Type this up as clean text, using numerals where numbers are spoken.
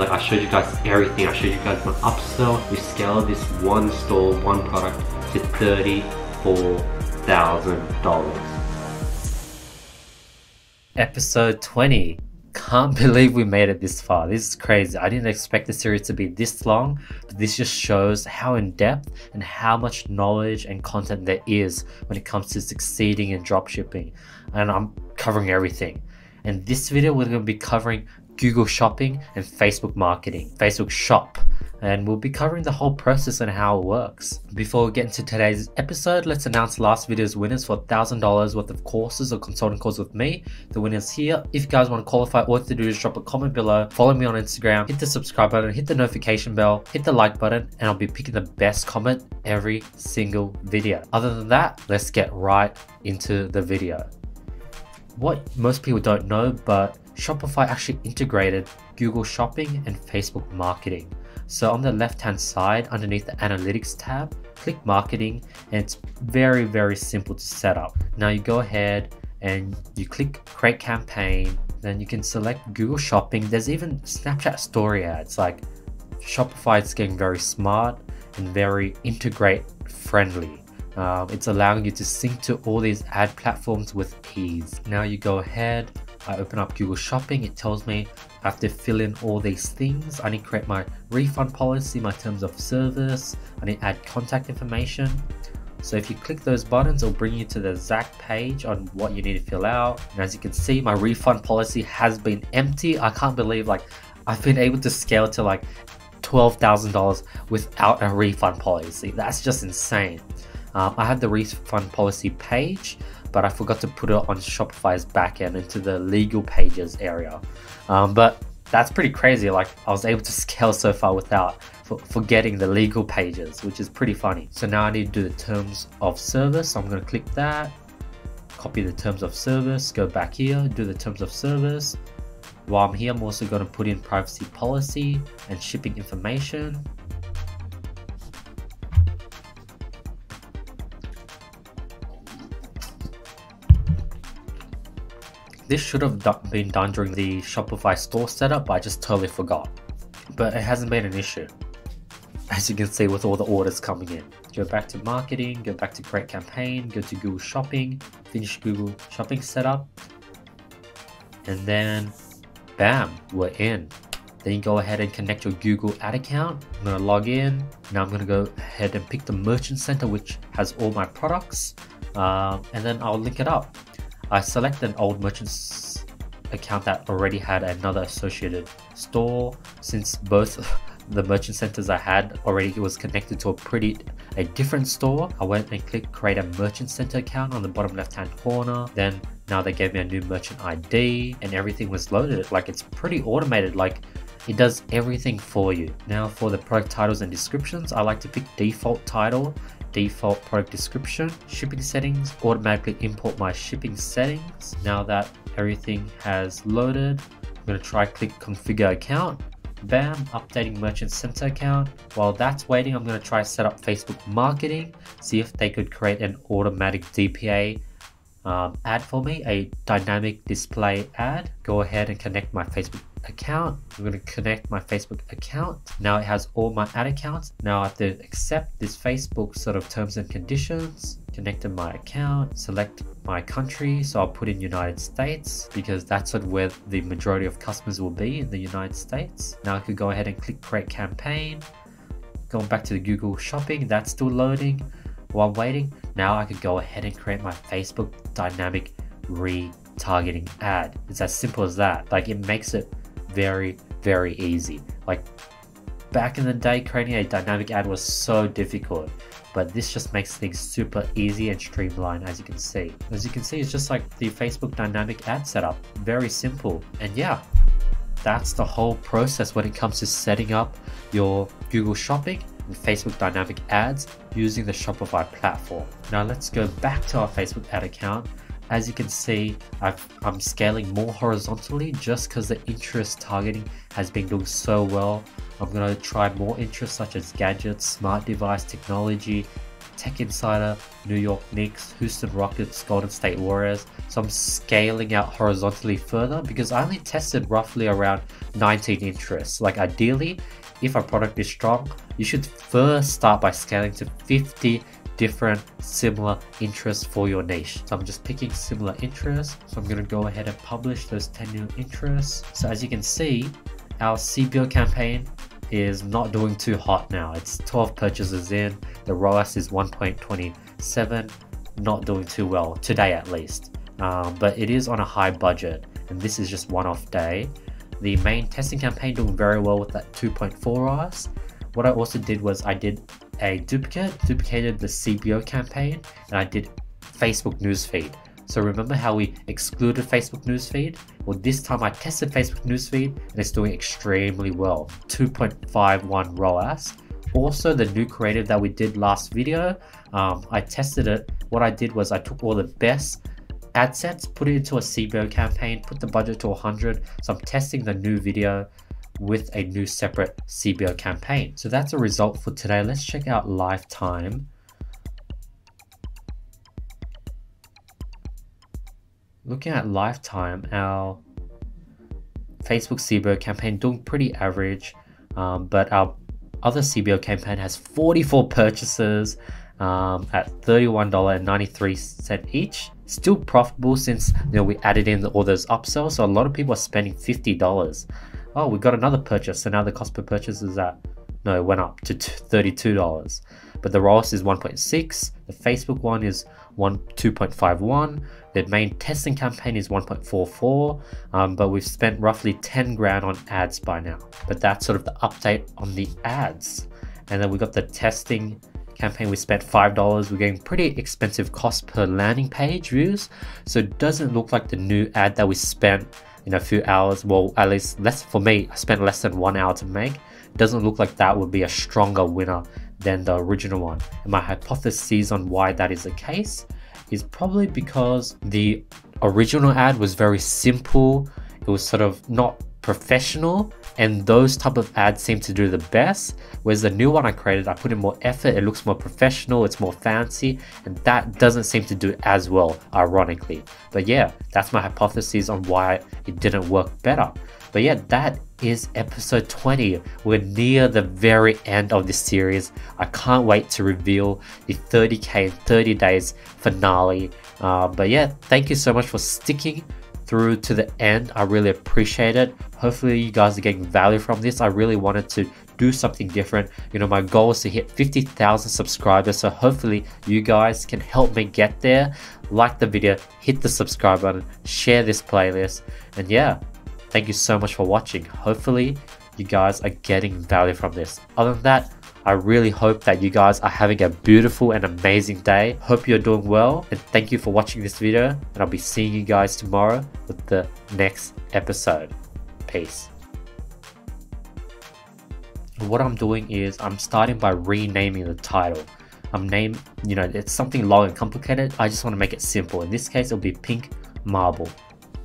and like I showed you guys everything. I showed you guys my upsell. We scaled this one store, one product to $34,000. Episode 20. Can't believe we made it this far. This is crazy. I didn't expect the series to be this long, but this just shows how in-depth and how much knowledge and content there is when it comes to succeeding in dropshipping. And I'm covering everything. In this video, we're going to be covering Google Shopping and Facebook Marketing, Facebook Shop, and we'll be covering the whole process and how it works. Before we get into today's episode, let's announce last video's winners for $1,000 worth of courses or consulting calls with me. The winner's here. If you guys want to qualify, all you have to do is drop a comment below, follow me on Instagram, hit the subscribe button, hit the notification bell, hit the like button, and I'll be picking the best comment every single video. Other than that, let's get right into the video. What most people don't know, but Shopify actually integrated Google Shopping and Facebook Marketing. So on the left-hand side, underneath the Analytics tab, click Marketing, and it's very, very simple to set up. Now you go ahead and you click Create Campaign, then you can select Google Shopping. There's even Snapchat Story ads. Like Shopify is getting very smart and very integrate friendly. It's allowing you to sync to all these ad platforms with ease. Now you go ahead, I open up Google Shopping. It tells me I have to fill in all these things. I need to create my refund policy, my terms of service. I need to add contact information. So if you click those buttons, it'll bring you to the exact page on what you need to fill out. And as you can see, my refund policy has been empty. I can't believe like I've been able to scale to like $12,000 without a refund policy. That's just insane. I have the refund policy page, but I forgot to put it on Shopify's backend into the legal pages area. But that's pretty crazy. Like I was able to scale so far without forgetting the legal pages, which is pretty funny. So now I need to do the terms of service. So I'm going to click that, copy the terms of service, go back here, do the terms of service. While I'm here, I'm also going to put in privacy policy and shipping information. This should have been done during the Shopify store setup, but I just totally forgot. But it hasn't been an issue, as you can see with all the orders coming in. Go back to Marketing, go back to Create Campaign, go to Google Shopping, finish Google Shopping setup, and then bam, we're in. Then you go ahead and connect your Google ad account. I'm gonna log in. Now I'm gonna go ahead and pick the Merchant Center, which has all my products, and then I'll link it up. I select an old merchant's account that already had another associated store. Since both the merchant centers I had already was connected to a different store, I went and clicked create a merchant center account on the bottom left hand corner. Then now they gave me a new merchant ID and everything was loaded. Like it's pretty automated, like it does everything for you. Now for the product titles and descriptions, I like to pick default title, default product description, shipping settings, automatically import my shipping settings. Now that everything has loaded, I'm going to try click configure account, bam, updating merchant center account. While that's waiting, I'm going to try set up Facebook marketing, see if they could create an automatic DPA ad for me, a dynamic display ad. Go ahead and connect my Facebook account. I'm going to connect my Facebook account. Now it has all my ad accounts. Now I have to accept this Facebook sort of terms and conditions. Connect to my account, select my country. So I'll put in United States because that's sort of where the majority of customers will be, in the United States. Now I could go ahead and click create campaign. Going back to the Google Shopping, that's still loading. While waiting, now I could go ahead and create my Facebook dynamic retargeting ad. It's as simple as that. Like it makes it very, very easy. Like back in the day, creating a dynamic ad was so difficult, but this just makes things super easy and streamlined. As you can see, it's just like the Facebook dynamic ad setup, very simple. And yeah, that's the whole process when it comes to setting up your Google Shopping and Facebook dynamic ads using the Shopify platform. Now let's go back to our Facebook ad account. As you can see, I'm scaling more horizontally just because the interest targeting has been doing so well. I'm going to try more interests such as gadgets, smart device, technology, Tech Insider, New York Knicks, Houston Rockets, Golden State Warriors. So I'm scaling out horizontally further because I only tested roughly around 19 interests. Like ideally, if a product is strong, you should first start by scaling to 50 different similar interests for your niche. So I'm just picking similar interests. So I'm going to go ahead and publish those 10 new interests. So as you can see, our CBO campaign is not doing too hot now. It's 12 purchases in. The ROAS is 1.27, not doing too well today at least. But it is on a high budget, and this is just one-off day. The main testing campaign doing very well with that 2.4 ROAS. What I also did was I did a duplicated the CBO campaign, and I did Facebook newsfeed. So remember how we excluded Facebook newsfeed? Well, this time I tested Facebook newsfeed and it's doing extremely well, 2.51 ROAS. Also the new creative that we did last video, I tested it. What I did was I took all the best ad sets, put it into a CBO campaign, put the budget to 100. So I'm testing the new video with a new separate CBO campaign. So that's a result for today. Let's check out lifetime. Looking at lifetime, our Facebook CBO campaign doing pretty average, but our other CBO campaign has 44 purchases at $31.93 each. Still profitable since we added in all those upsells. So a lot of people are spending $50. Oh, we got another purchase. So now the cost per purchase is at, no, it went up to $32. But the ROAS is 1.6. The Facebook one is 2.51. The main testing campaign is 1.44. But we've spent roughly 10 grand on ads by now. But that's sort of the update on the ads. And then we got the testing campaign. We spent $5. We're getting pretty expensive cost per landing page views. So it doesn't look like the new ad that we spent in a few hours, well, at least less for me, I spent less than 1 hour to make. Doesn't look like that would be a stronger winner than the original one. And my hypothesis on why that is the case is probably because the original ad was very simple. It was sort of not professional, and those type of ads seem to do the best, whereas the new one I created, I put in more effort, it looks more professional, it's more fancy, and that doesn't seem to do as well, ironically. But yeah, that's my hypothesis on why it didn't work better. But yeah, that is episode 20. We're near the very end of this series. I can't wait to reveal the 30K in 30 days finale. But yeah, thank you so much for sticking through to the end. I really appreciate it. Hopefully you guys are getting value from this. I really wanted to do something different. My goal is to hit 50,000 subscribers. So hopefully you guys can help me get there. Like the video, hit the subscribe button, share this playlist. And yeah, thank you so much for watching. Hopefully you guys are getting value from this. Other than that, I really hope that you guys are having a beautiful and amazing day. Hope you're doing well, and thank you for watching this video, and I'll be seeing you guys tomorrow with the next episode. Peace. What I'm doing is I'm starting by renaming the title. It's something long and complicated. I just want to make it simple. In this case, it'll be Pink Marble.